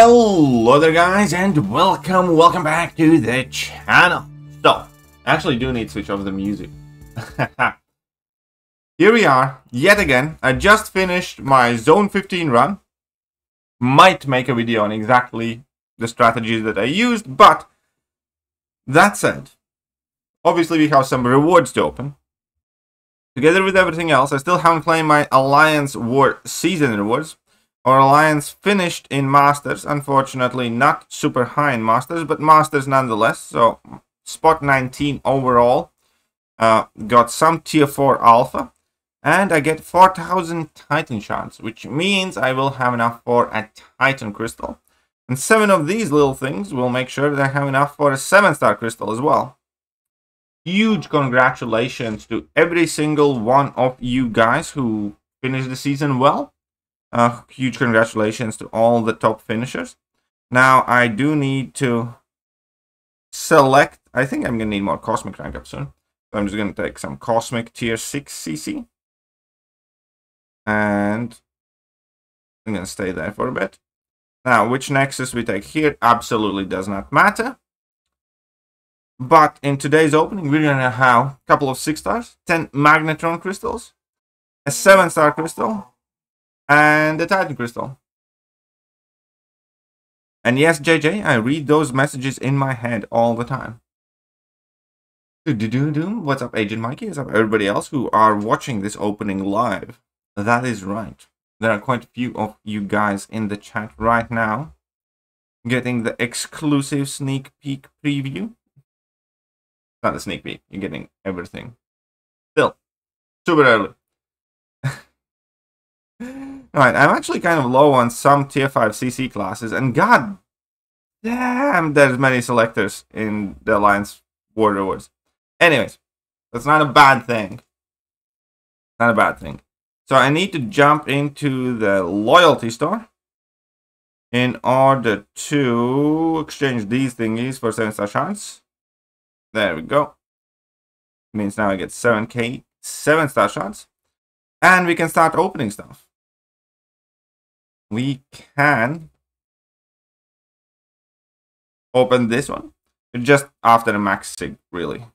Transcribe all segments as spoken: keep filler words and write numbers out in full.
Hello there guys, and welcome welcome back to the channel. So I actually do need to switch off the music. Here we are yet again. I just finished my zone fifteen run. Might make a video on exactly the strategies that I used, but that said, obviously we have some rewards to open. Together with everything else, I still haven't claimed my Alliance War season rewards. Our Alliance finished in Masters, unfortunately not super high in Masters, but Masters nonetheless. So spot nineteen overall, uh, got some tier four alpha, and I get four thousand Titan shards, which means I will have enough for a Titan crystal. And seven of these little things will make sure that I have enough for a seven star crystal as well. Huge congratulations to every single one of you guys who finished the season well. Uh, huge congratulations to all the top finishers. Now I do need to select, I think I'm going to need more Cosmic rank up soon. So I'm just going to take some Cosmic tier six C C. And I'm going to stay there for a bit. Now which Nexus we take here absolutely does not matter. But in today's opening, we're going to have a couple of six stars, ten Magnetron crystals, a seven star crystal, and a Titan crystal. And yes, J J, I read those messages in my head all the time. Do-do-do-do. What's up, Agent Mikey? What's up, everybody else who are watching this opening live? That is right. There are quite a few of you guys in the chat right now getting the exclusive sneak peek preview. Not a sneak peek, you're getting everything. Still, super early. Alright, I'm actually kind of low on some tier five C C classes, and god damn, there's many selectors in the Alliance War rewards. Anyways, that's not a bad thing. Not a bad thing. So I need to jump into the loyalty store in order to exchange these thingies for seven star shards. There we go. It means now I get seven K, seven star shots. And we can start opening stuff. We can open this one. Just after the max sig, really.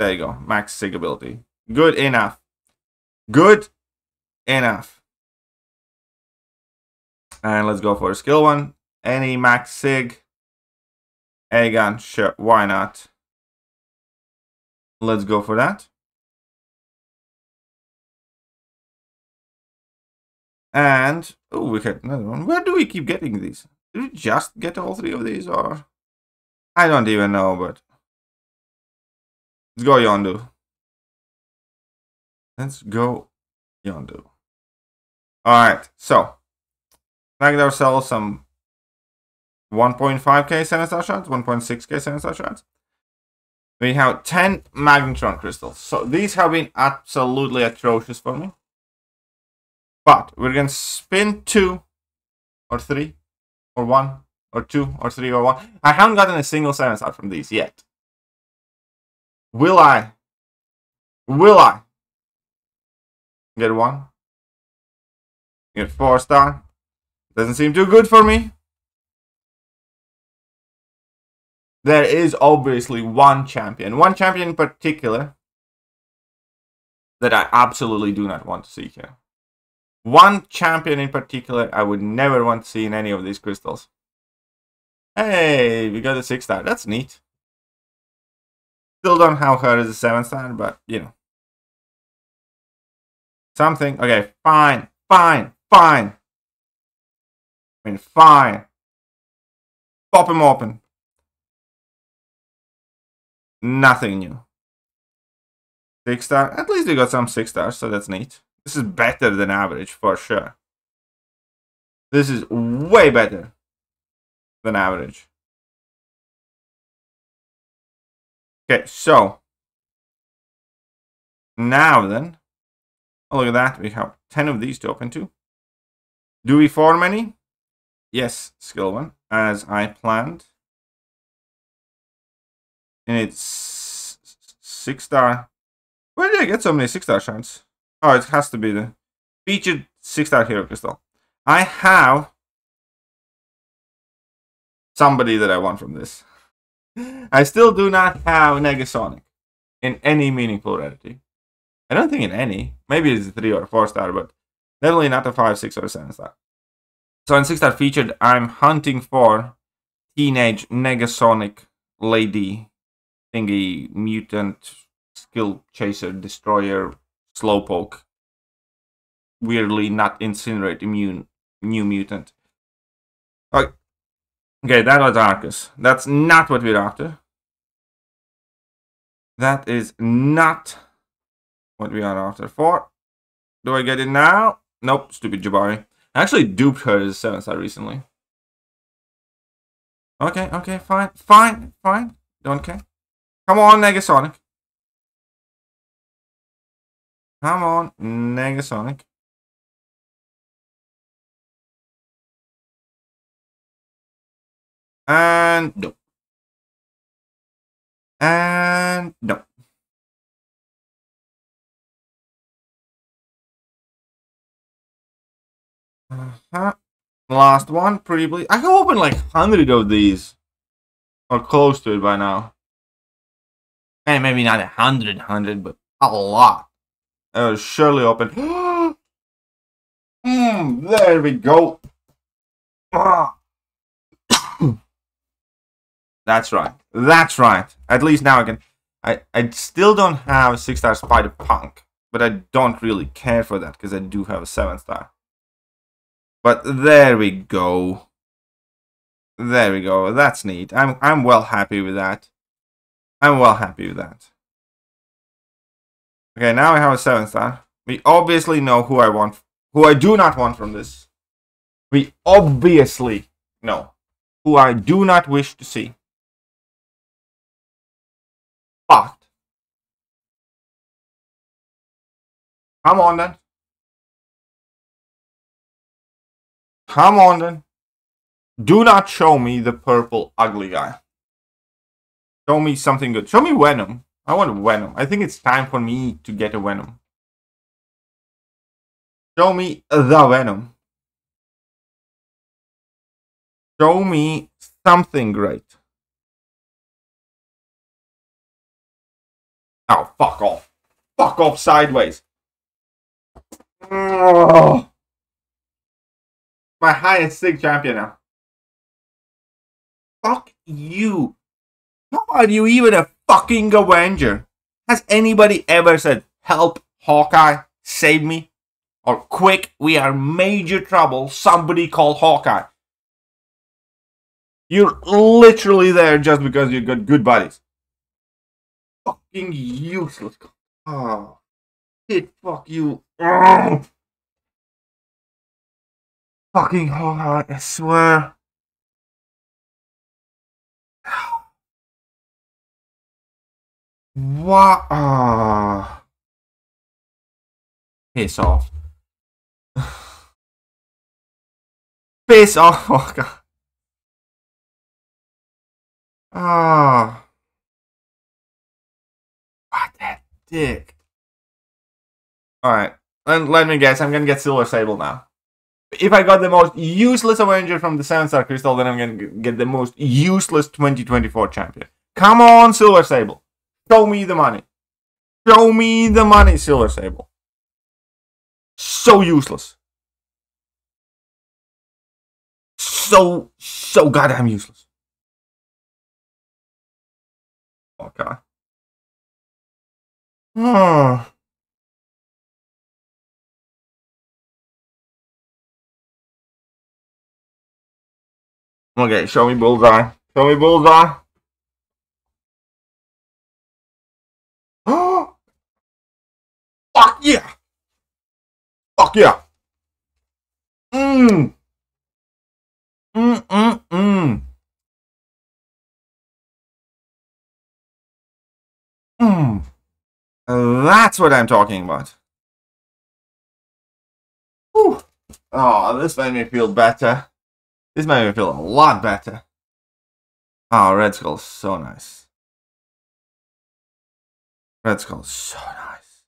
There you go. Max sig ability. Good enough. Good enough. And let's go for a skill one. Any max sig. Aegon, sure. Why not? Let's go for that. And, oh, we had another one. Where do we keep getting these? Did we just get all three of these, or? I don't even know, but. Let's go Yondu. Let's go Yondu. Alright, so. Now get ourselves some one point five K seven star shots, one point six K seven star shots. We have ten Magnetron crystals. So these have been absolutely atrocious for me. But we're going to spin two or three or one or two or three or one. I haven't gotten a single seven star from these yet. Will I? Will I? Get one. Get four star. Doesn't seem too good for me. There is obviously one champion, one champion in particular that I absolutely do not want to see here. One champion in particular I would never want to see in any of these crystals. Hey, we got a six star, that's neat. Still don't have her as a seven star, but you know. Something, okay, fine, fine, fine. I mean, fine. Pop him open. Nothing new. Six star. At least we got some six stars, so that's neat. This is better than average for sure. This is way better than average. Okay, so now then, oh, look at that. We have ten of these to open to. Do we form any? Yes, skill one, as I planned. And it's six star. Where did I get so many six star shards? Oh, it has to be the featured six star hero crystal. I have somebody that I want from this. I still do not have Negasonic in any meaningful rarity. I don't think in any. Maybe it's a three or a four star, but definitely not a five, six, or a seven star. So in six star featured, I'm hunting for teenage Negasonic lady thingy mutant skill chaser destroyer slowpoke. Weirdly not incinerate immune new mutant. Okay. Okay, that was Arcus. That's not what we're after. That is not what we are after. Four. Do I get it now? Nope, stupid Jabari. I actually duped her as seven star recently. Okay, okay, fine, fine, fine. Don't care. Come on, Negasonic. Come on, Negasonic. And no. And no. Uh-huh. Last one, pretty please. I can open like a hundred of these. Or close to it by now. And maybe not a hundred, hundred, but a lot. I'll surely open. mm, there we go. Ah. That's right. That's right. At least now I can. I, I still don't have a six star Spider Punk, but I don't really care for that because I do have a seven star. But there we go. There we go. That's neat. I'm I'm well happy with that. I'm well happy with that. Okay, now I have a seven star. We obviously know who I want, who I do not want from this. We obviously know who I do not wish to see. But come on then. Come on then. Do not show me the purple ugly guy. Show me something good. Show me Venom. I want Venom. I think it's time for me to get a Venom. Show me the Venom. Show me something great. Oh, fuck off. Fuck off sideways. Oh. My highest sick champion now. Fuck you. How are you even a fucking Avenger? Has anybody ever said, help, Hawkeye, save me? Or quick, we are major trouble, somebody call Hawkeye. You're literally there just because you got good buddies. Fucking useless. Oh, shit, fuck you. Ugh. Fucking Hawkeye, I swear. What? Oh. Piss off. Piss off, Hawkeye. Ah. Oh. What the dick. Alright. And let me guess, I'm gonna get Silver Sable now. If I got the most useless Avenger from the seven star Crystal, then I'm gonna get the most useless twenty twenty-four champion. Come on, Silver Sable. Show me the money. Show me the money, Silver Sable. So useless. So, so goddamn useless. Okay. Hmm. Okay, show me Bullseye. Show me Bullseye. Oh, fuck yeah! Fuck yeah! Mmm. Mmm. Mmm. Mmm. Mmm. That's what I'm talking about. Whew. Oh, this made me feel better. This made me feel a lot better. Oh, Red Skull's so nice. Red Skull's so nice.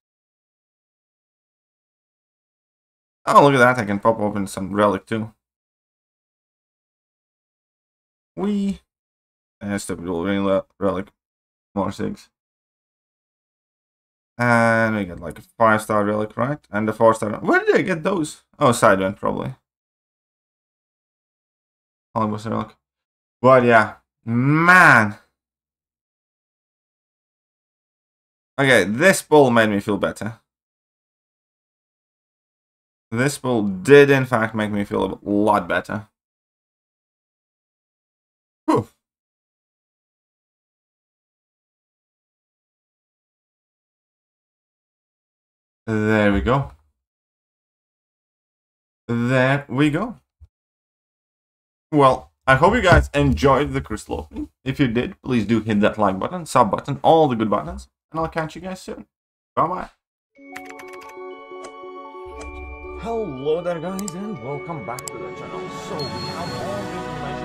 Oh, look at that. I can pop open some relic too. We uh, step into the relic, Mark six. And we get like a five star relic, right? And the four star. Where did I get those? Oh, Sidewinder, probably. Oh, was a relic. But yeah, man. Okay, this pull made me feel better. This pull did, in fact, make me feel a lot better. Whew. There we go. There we go. Well, I hope you guys enjoyed the crystal opening. If you did, please do hit that like button, sub button, all the good buttons. And I'll catch you guys soon. Bye-bye. Hello there, guys, and welcome back to the channel. So we have all the information